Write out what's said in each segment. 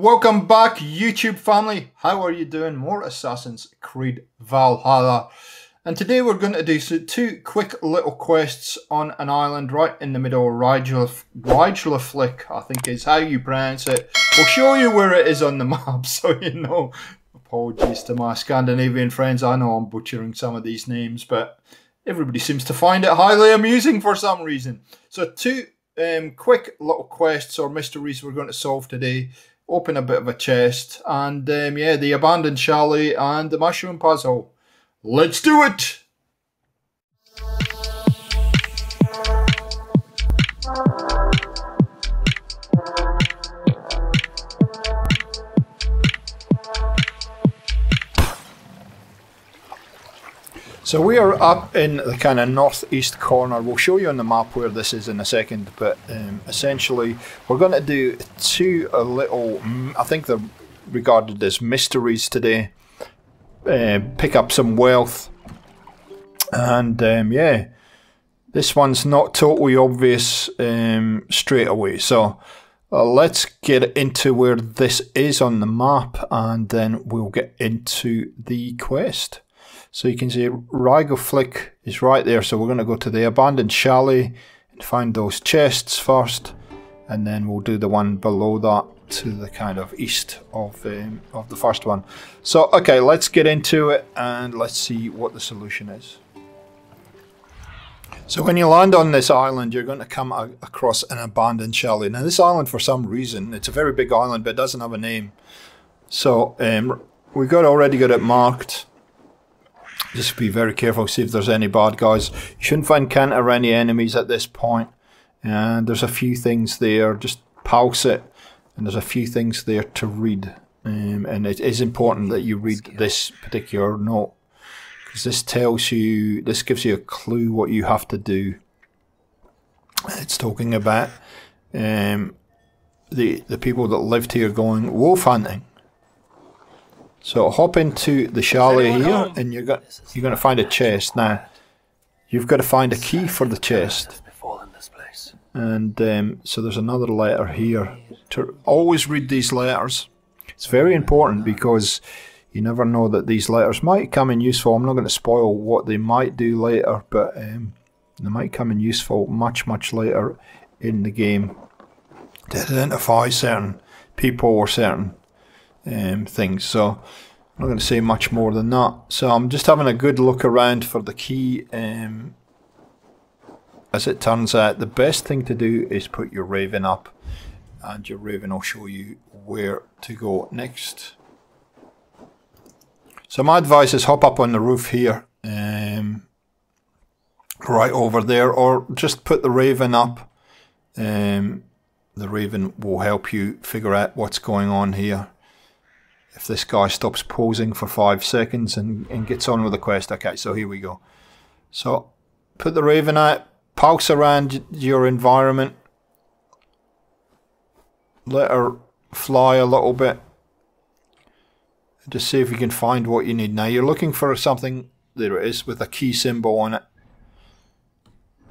Welcome back, YouTube family. How are you doing? More Assassin's Creed Valhalla. And today we're going to do two quick little quests on an island right in the middle of Rygjafylke, I think is how you pronounce it. We'll show you where it is on the map, so you know. Apologies to my Scandinavian friends. I know I'm butchering some of these names, but everybody seems to find it highly amusing for some reason. So two quick little quests or mysteries we're going to solve today. Open a bit of a chest, and yeah, the abandoned chalet and the mushroom puzzle. Let's do it! So we are up in the kind of northeast corner. We'll show you on the map where this is in a second, but essentially we're going to do two little, I think they're regarded as mysteries today. Pick up some wealth, and yeah, this one's not totally obvious straight away. So let's get into where this is on the map, and then we'll get into the quest. So you can see Rygjafylke is right there, so we're going to go to the abandoned chalet and find those chests first, and then we'll do the one below that to the kind of east of the first one. So okay, let's get into it and let's see what the solution is. So when you land on this island, you're going to come across an abandoned chalet. Now this island, for some reason, it's a very big island, but it doesn't have a name. So we already got it marked. Just be very careful, see if there's any bad guys. You shouldn't find Kant or any enemies at this point. And there's a few things there, just pulse it. And there's a few things there to read. And it is important that you read this particular note, because this tells you, this gives you a clue what you have to do. It's talking about the people that lived here going wolf hunting. So hop into the chalet here, and you're going to find a chest. Now, you've got to find a key for the chest. And so there's another letter here. To always read these letters. It's very important, because you never know that these letters might come in useful. I'm not going to spoil what they might do later, but they might come in useful much, much later in the game to identify certain people or certain things. So I'm not going to say much more than that. So I'm just having a good look around for the key. As it turns out, the best thing to do is put your raven up, and your raven will show you where to go next. So my advice is hop up on the roof here, right over there, or just put the raven up. The raven will help you figure out what's going on here. If this guy stops posing for 5 seconds and gets on with the quest. Okay, so here we go. So put the raven out, pulse around your environment, let her fly a little bit, just see if you can find what you need. Now you're looking for something, there it is, with a key symbol on it.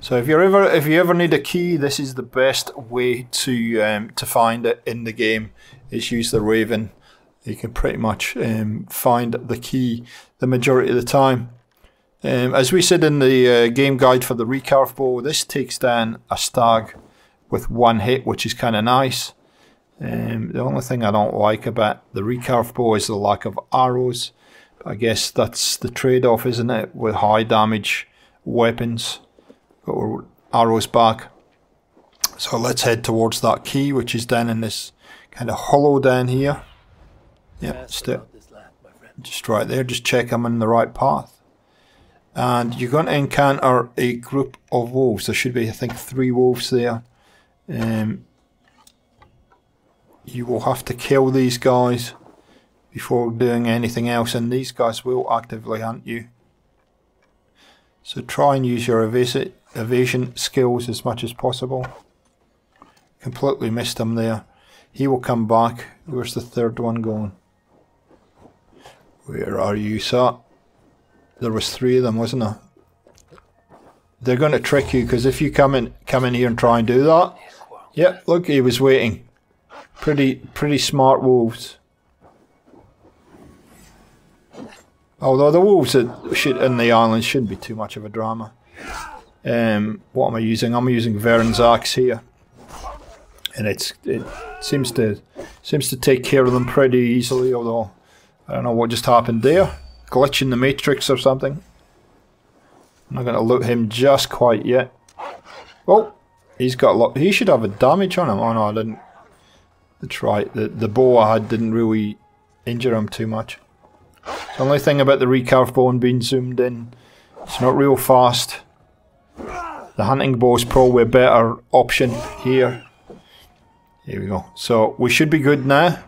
So if you ever need a key, this is the best way to find it in the game, is use the raven. You can pretty much find the key the majority of the time. As we said in the game guide for the recurve bow, this takes down a stag with one hit, which is kind of nice. The only thing I don't like about the recurve bow is the lack of arrows. I guess that's the trade-off, isn't it, with high damage weapons. Got our arrows back. So let's head towards that key, which is down in this kind of hollow down here. Yep, just right there, just check I'm in the right path. And you're going to encounter a group of wolves. There should be, I think, 3 wolves there. You will have to kill these guys before doing anything else, and these guys will actively hunt you. So try and use your evasion skills as much as possible. Completely missed him there. He will come back. Where's the third one going? Where are you, sir? There was 3 of them, wasn't there? They're going to trick you, because if you come in here and try and do that... Yep, look, he was waiting. Pretty smart wolves. Although the wolves that should in the island shouldn't be too much of a drama. What am I using? I'm using Veren's axe here, and it seems to take care of them pretty easily. Although I don't know what just happened there, glitch in the matrix or something. I'm not going to loot him just quite yet. Oh, he's got a lot. He should have a damage on him. Oh no, I didn't. That's right. The bow I had didn't really injure him too much. The only thing about the recurve bone being zoomed in, it's not real fast. The hunting bow is probably a better option here. Here we go. So we should be good now.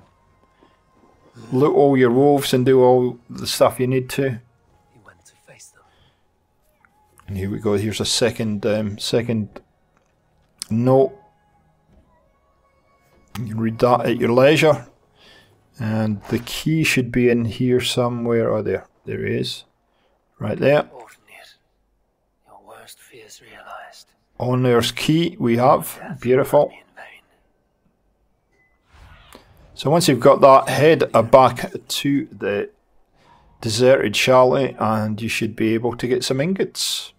Loot all your wolves and do all the stuff you need to. And here we go. Here's a second note. You can read that at your leisure. And the key should be in here somewhere. Oh, there. There it is. Right there. Your worst fears realized. On Earth's key we have. Beautiful. So once you've got that, head back to the deserted chalet and you should be able to get some ingots.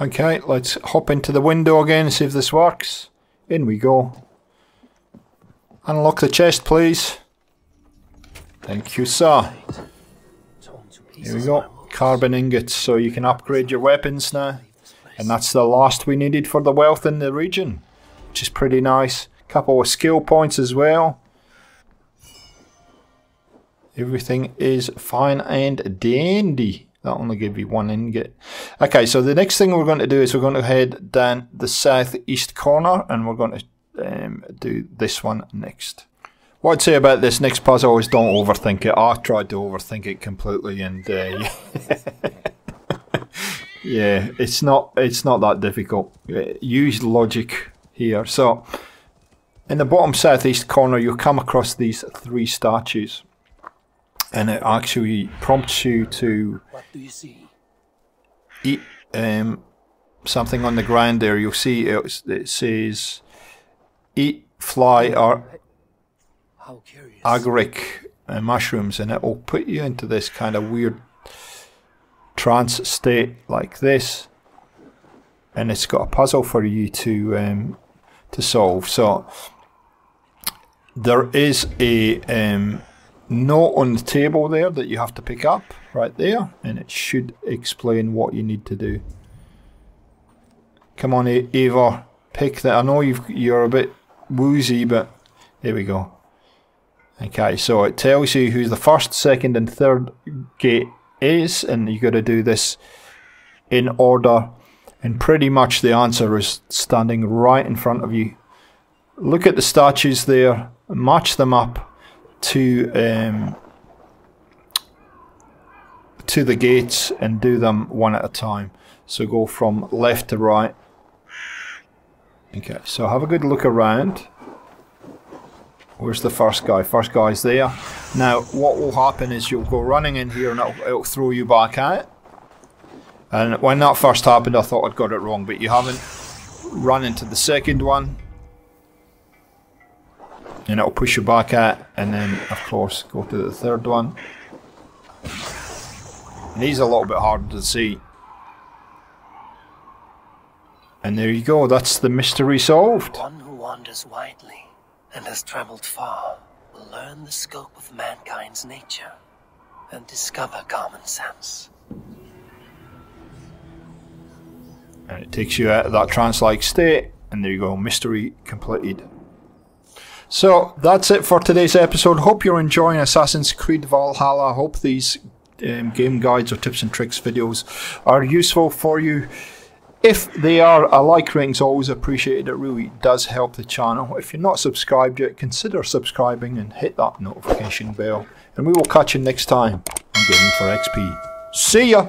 Okay, let's hop into the window again and see if this works. In we go. Unlock the chest, please. Thank you, sir. Here we go. Carbon ingots, so you can upgrade your weapons now. And that's the last we needed for the wealth in the region, which is pretty nice. A couple of skill points as well. Everything is fine and dandy. That only gave you one ingot. Okay, so the next thing we're going to do is we're going to head down the southeast corner and we're going to do this one next. What I'd say about this next puzzle is don't overthink it. I tried to overthink it completely and yeah, it's not that difficult. Use logic here. So in the bottom southeast corner you'll come across these three statues. And it actually prompts you to eat something on the ground there. You'll see it says eat fly or agaric mushrooms, and it will put you into this kind of weird trance state like this. And it's got a puzzle for you to solve. So there is a note on the table there that you have to pick up right there, and it should explain what you need to do. Come on, Ava, pick that. I know you're a bit woozy, but there we go. Okay, so it tells you who the first, second and third gate is, and you got to do this in order, and pretty much the answer is standing right in front of you. Look at the statues there, match them up to the gates and do them one at a time. So go from left to right. Okay, so have a good look around. Where's the first guy? First guy's there. Now what will happen is you'll go running in here and it'll throw you back out. And when that first happened I thought I'd got it wrong, but you haven't run into the second one. And it'll push you back at, and then of course go to the third one. And these are a little bit harder to see. And there you go, that's the mystery solved. One who wanders widely and has travelled far will learn the scope of mankind's nature and discover common sense. And it takes you out of that trance-like state, and there you go, mystery completed. So that's it for today's episode. Hope you're enjoying Assassin's Creed Valhalla. I hope these game guides or tips and tricks videos are useful for you. If they are, a like rating's always appreciated. It really does help the channel. If you're not subscribed yet, consider subscribing and hit that notification bell. And we will catch you next time on Gaming 4 XP. See ya!